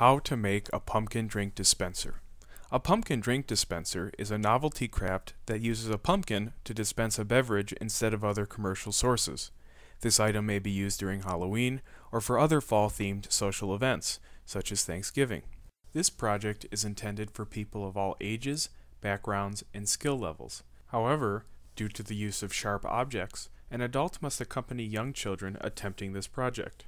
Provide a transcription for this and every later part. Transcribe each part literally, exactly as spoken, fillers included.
How to make a pumpkin drink dispenser. A pumpkin drink dispenser is a novelty craft that uses a pumpkin to dispense a beverage instead of other commercial sources. This item may be used during Halloween or for other fall-themed social events, such as Thanksgiving. This project is intended for people of all ages, backgrounds, and skill levels. However, due to the use of sharp objects, an adult must accompany young children attempting this project.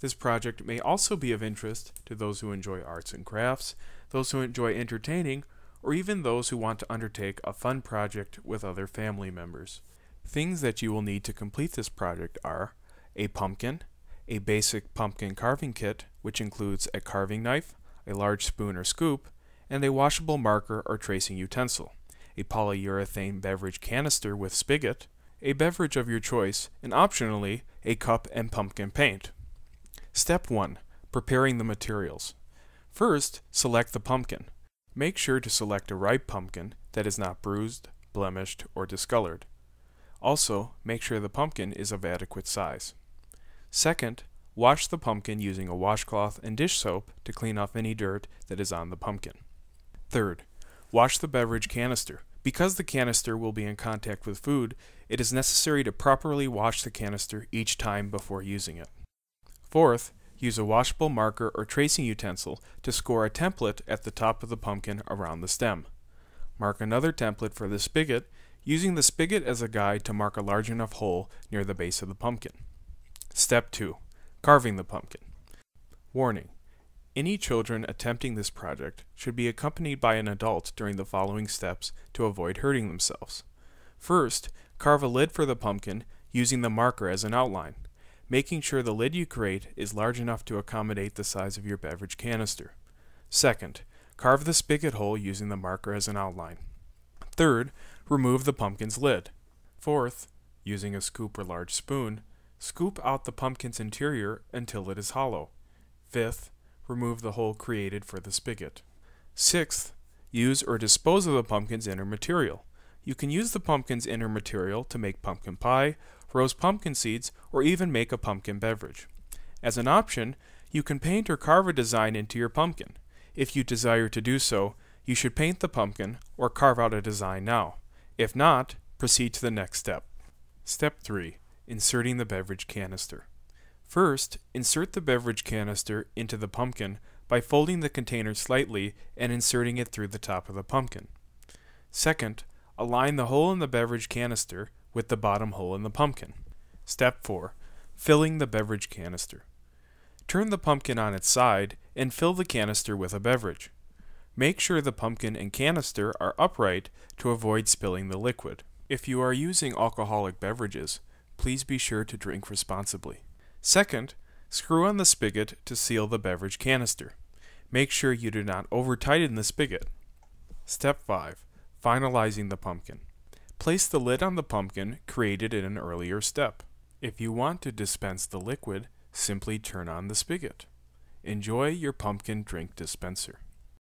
This project may also be of interest to those who enjoy arts and crafts, those who enjoy entertaining, or even those who want to undertake a fun project with other family members. Things that you will need to complete this project are a pumpkin, a basic pumpkin carving kit, which includes a carving knife, a large spoon or scoop, and a washable marker or tracing utensil, a polyurethane beverage canister with spigot, a beverage of your choice, and optionally, a cup and pumpkin paint. Step one. Preparing the materials. First, select the pumpkin. Make sure to select a ripe pumpkin that is not bruised, blemished, or discolored. Also, make sure the pumpkin is of adequate size. Second, wash the pumpkin using a washcloth and dish soap to clean off any dirt that is on the pumpkin. Third, wash the beverage canister. Because the canister will be in contact with food, it is necessary to properly wash the canister each time before using it. Fourth, use a washable marker or tracing utensil to score a template at the top of the pumpkin around the stem. Mark another template for the spigot, using the spigot as a guide to mark a large enough hole near the base of the pumpkin. Step two. Carving the pumpkin. Warning: any children attempting this project should be accompanied by an adult during the following steps to avoid hurting themselves. First, carve a lid for the pumpkin using the marker as an outline, making sure the lid you create is large enough to accommodate the size of your beverage canister. Second, carve the spigot hole using the marker as an outline. Third, remove the pumpkin's lid. Fourth, using a scoop or large spoon, scoop out the pumpkin's interior until it is hollow. Fifth, remove the hole created for the spigot. Sixth, use or dispose of the pumpkin's inner material. You can use the pumpkin's inner material to make pumpkin pie, roast pumpkin seeds, or even make a pumpkin beverage. As an option, you can paint or carve a design into your pumpkin. If you desire to do so, you should paint the pumpkin or carve out a design now. If not, proceed to the next step. Step three. Inserting the beverage canister. First, insert the beverage canister into the pumpkin by folding the container slightly and inserting it through the top of the pumpkin. Second, align the hole in the beverage canister with the bottom hole in the pumpkin. Step four. Filling the beverage canister. Turn the pumpkin on its side and fill the canister with a beverage. Make sure the pumpkin and canister are upright to avoid spilling the liquid. If you are using alcoholic beverages, please be sure to drink responsibly. Second, screw on the spigot to seal the beverage canister. Make sure you do not over-tighten the spigot. Step five. Finalizing the pumpkin. Place the lid on the pumpkin created in an earlier step. If you want to dispense the liquid, simply turn on the spigot. Enjoy your pumpkin drink dispenser.